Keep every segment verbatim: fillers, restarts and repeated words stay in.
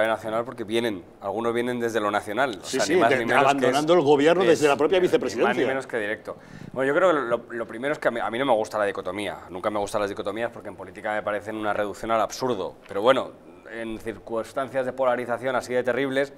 Nacional porque vienen, algunos vienen desde lo nacional, o sí, sea, sí, ni más, ni menos abandonando que es, el gobierno desde es, la propia vicepresidencia. Ni más ni menos que directo. Bueno, yo creo que lo, lo primero es que a mí, a mí no me gusta la dicotomía, nunca me gustan las dicotomías porque en política me parecen una reducción al absurdo, pero bueno, en circunstancias de polarización así de terribles,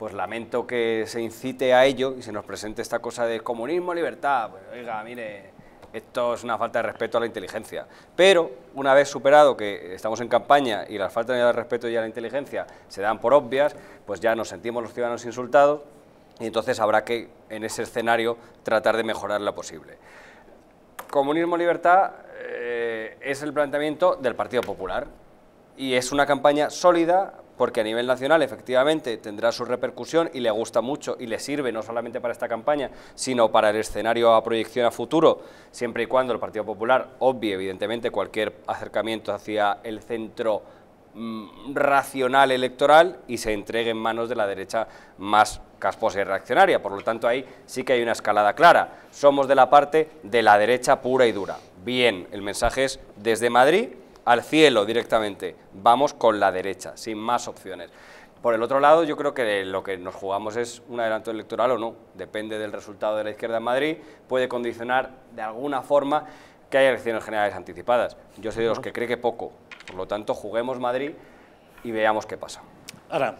pues lamento que se incite a ello y se nos presente esta cosa de comunismo, libertad, pues oiga, mire, esto es una falta de respeto a la inteligencia. Pero, una vez superado que estamos en campaña y las faltas de respeto y a la inteligencia se dan por obvias, pues ya nos sentimos los ciudadanos insultados y entonces habrá que, en ese escenario, tratar de mejorar lo posible. Comunismo-libertad eh, es el planteamiento del Partido Popular y es una campaña sólida porque a nivel nacional efectivamente tendrá su repercusión y le gusta mucho y le sirve no solamente para esta campaña, sino para el escenario a proyección a futuro, siempre y cuando el Partido Popular obvie evidentemente cualquier acercamiento hacia el centro mm, racional electoral y se entregue en manos de la derecha más casposa y reaccionaria. Por lo tanto, ahí sí que hay una escalada clara. Somos de la parte de la derecha pura y dura. Bien, el mensaje es desde Madrid al cielo directamente, vamos con la derecha, sin más opciones. Por el otro lado, yo creo que lo que nos jugamos es un adelanto electoral o no, depende del resultado de la izquierda en Madrid, puede condicionar de alguna forma que haya elecciones generales anticipadas. Yo soy de los que cree que poco, por lo tanto, juguemos Madrid y veamos qué pasa. Ahora.